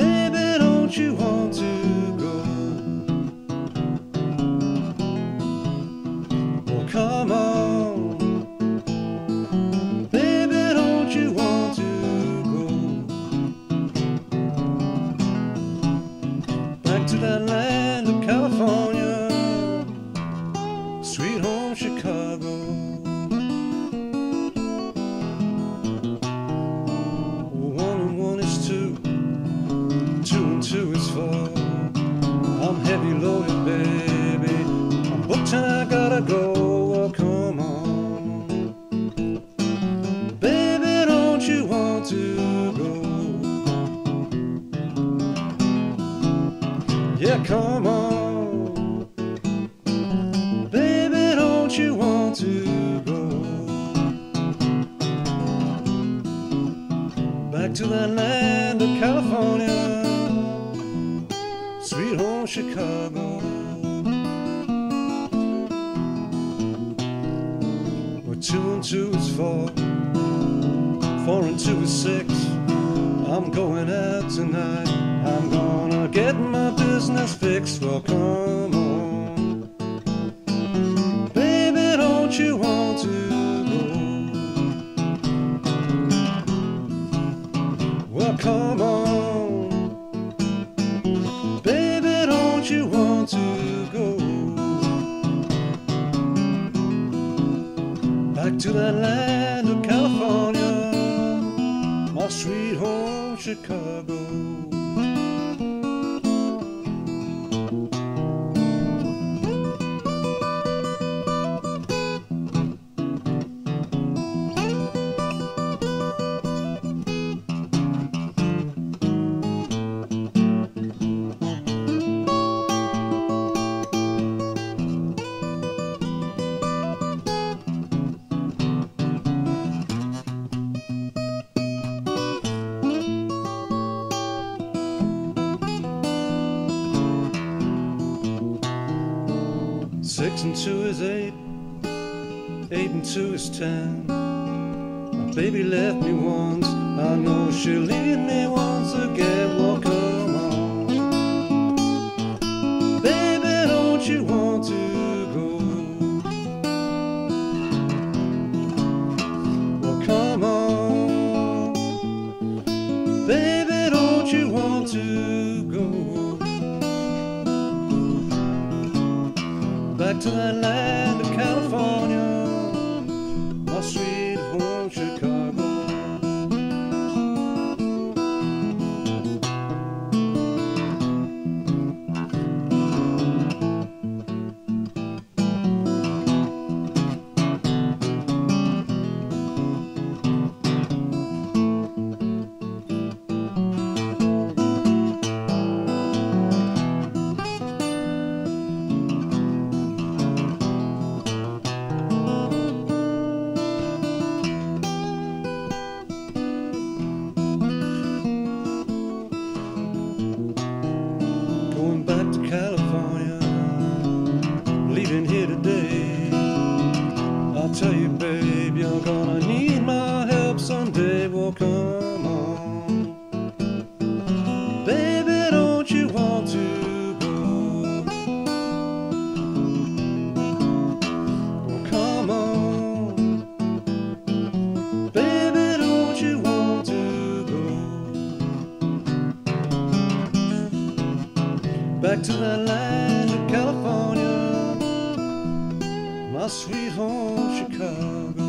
Baby, don't you want to go? Well, come on. Baby, don't you want to go? Back to that land of California, sweet home Chicago. Two is four. I'm heavy loaded, baby. I'm booked and I gotta go. Oh, come on, baby, don't you want to go? Yeah, come on, baby, don't you want to go? Back to the land of California, sweet home Chicago. Well, 2 and 2 is 4, 4 and 2 is 6. I'm going out tonight, I'm gonna get my business fixed. Well, come on, baby, don't you want to go? Well, come on, you want to go? Back to the land of California, my sweet home Chicago. Six and two is 8, 8 and 2 is 10. My baby left me once, I know she'll leave me once again. Well, come on, baby, don't you want to go? Well, come on, baby, don't you want to go? Back to the land of California, my sweet home Chicago. Tell you, babe, you're gonna need my help someday. Well, come on, baby, don't you want to go? Well, come on, baby, don't you want to go? Back to the land of California, my sweet home Chicago.